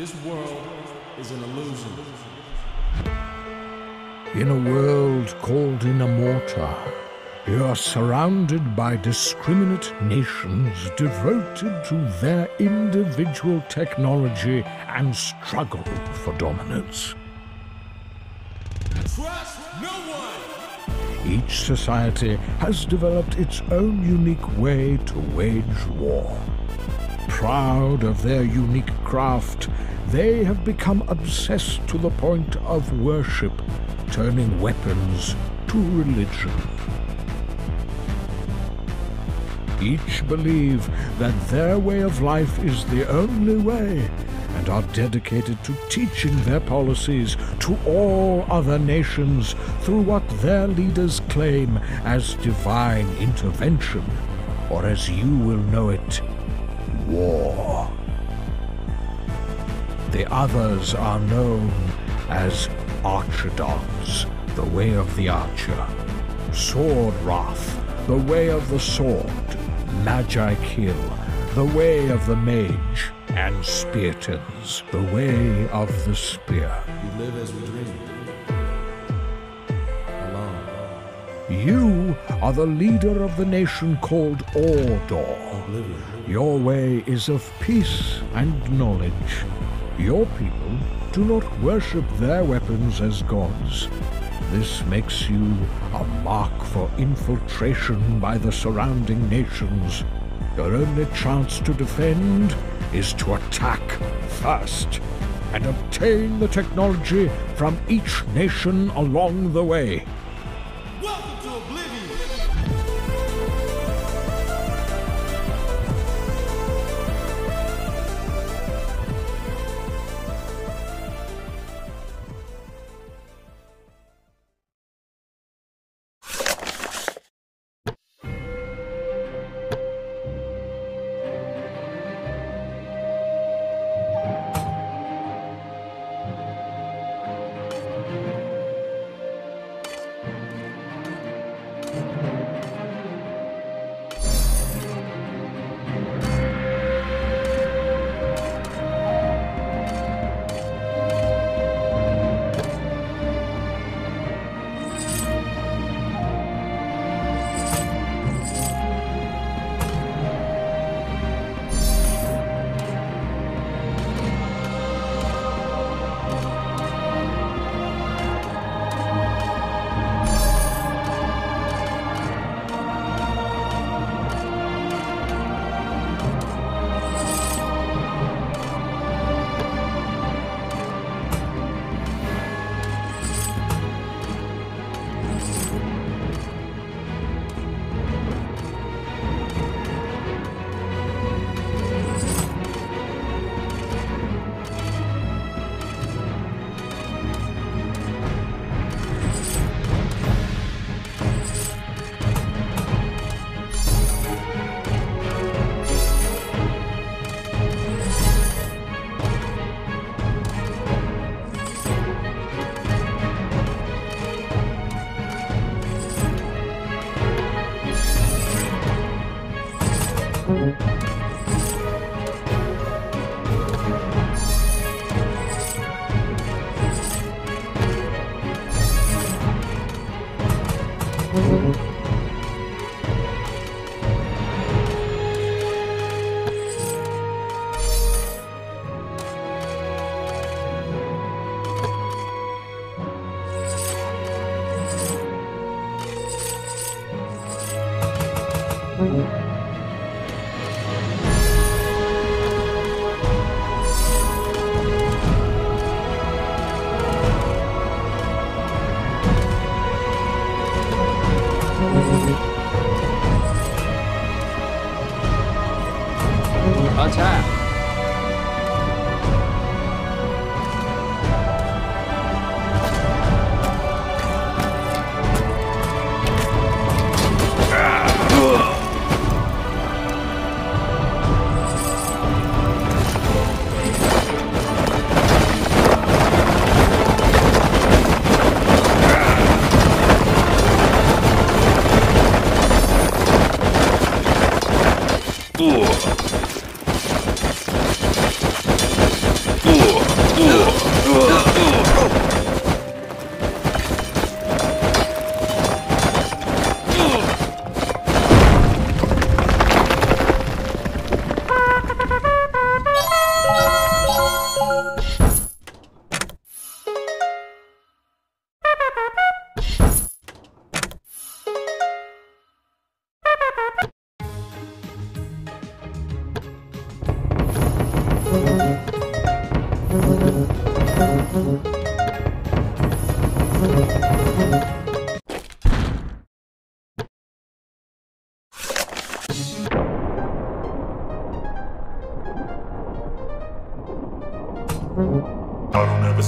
This world is an illusion. In a world called in a mortar, you are surrounded by discriminate nations devoted to their individual technology and struggle for dominance. Trust no one! Each society has developed its own unique way to wage war. Proud of their unique craft, they have become obsessed to the point of worship, turning weapons to religion. Each believe that their way of life is the only way and are dedicated to teaching their policies to all other nations through what their leaders claim as divine intervention, or as you will know it, war. The others are known as Archidons, the way of the Archer, Sword Wrath, the way of the sword, Magi-kill, the way of the mage, and Speartons, the way of the spear. We live as we dream. Alone. You are the leader of the nation called Ordor. Oblivion. Your way is of peace and knowledge. Your people do not worship their weapons as gods. This makes you a mark for infiltration by the surrounding nations. Your only chance to defend is to attack first and obtain the technology from each nation along the way. Welcome to attack! Ooh. I don't ever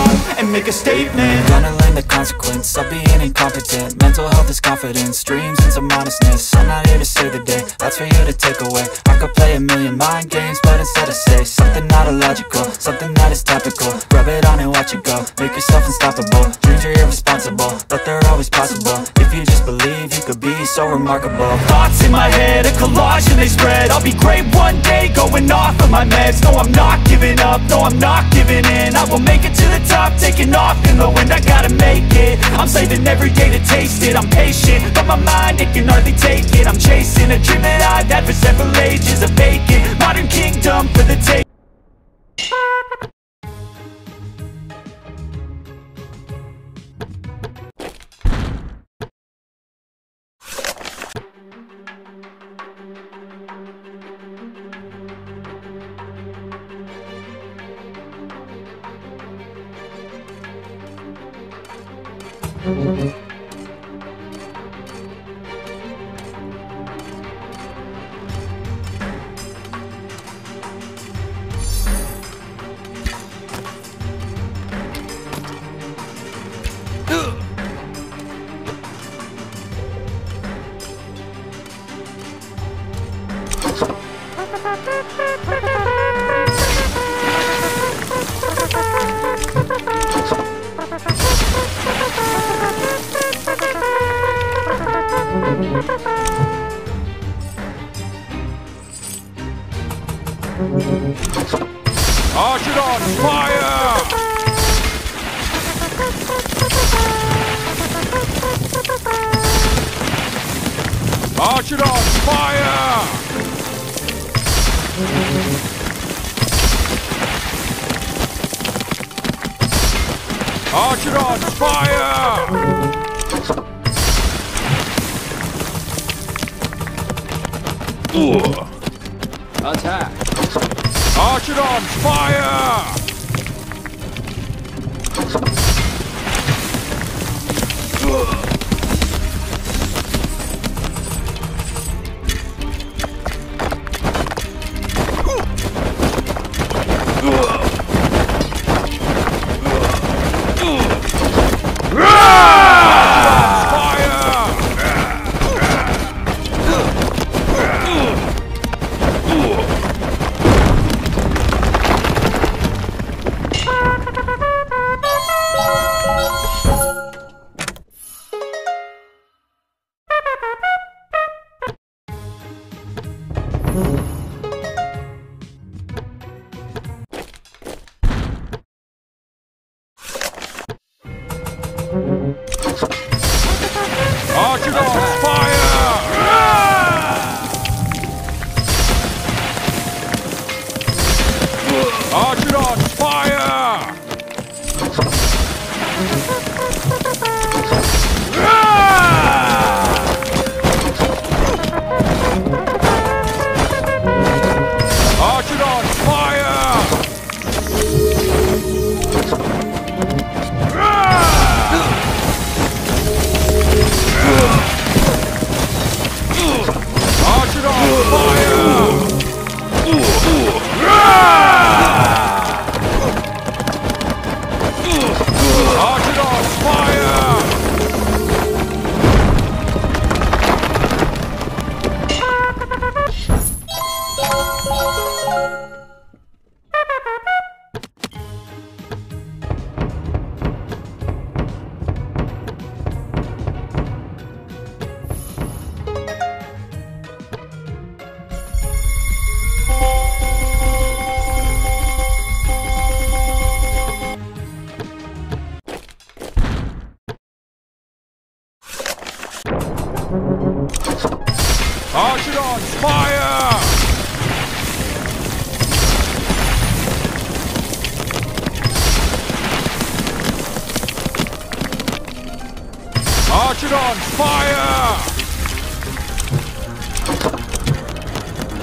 up and make a statement. Gonna learn the consequence of being incompetent. Mental health is confidence, dreams and some modestness. I'm not here to save the day, that's for you to take away. I could play a million mind games, but instead I say something not illogical, something that is topical. Rub it on and watch it go, make yourself unstoppable. Dreams are irresponsible, but they're always possible. If you just believe, you could be so remarkable. Thoughts in my head, a collage and they spread. I'll be great one day, going off of my meds. No, I'm not giving up, no, I'm not giving in. I will make it to the top, taking off in the wind. I gotta make it, I'm saving every day to taste it. I'm patient, but my mind, it can hardly take it. I'm chasing a dream that I've had for several ages. A vacant modern kingdom for the take. Archidons, fire! Archidons, fire! Archidons, fire! Attack! Archidons, fire! Archidon, fire!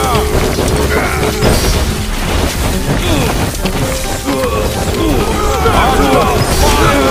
Archidon, fire!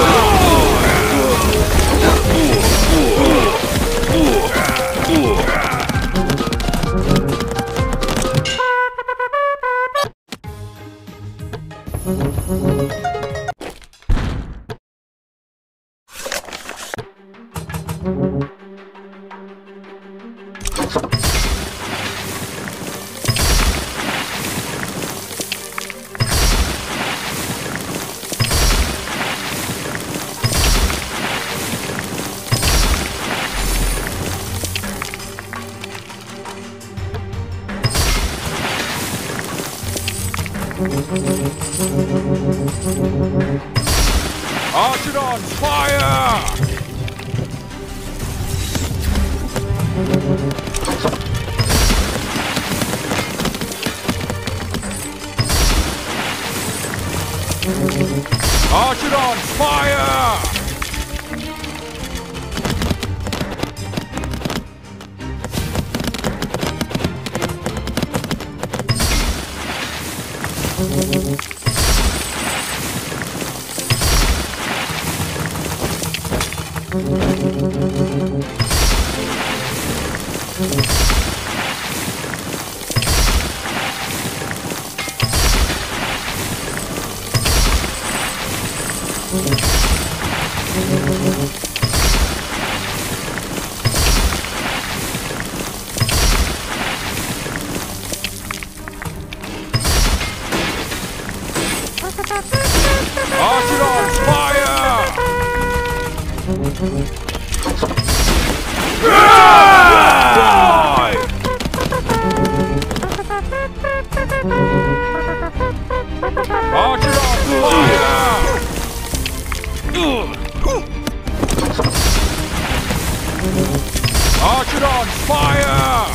Archidon, fire!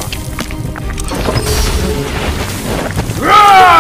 Archidon, fire!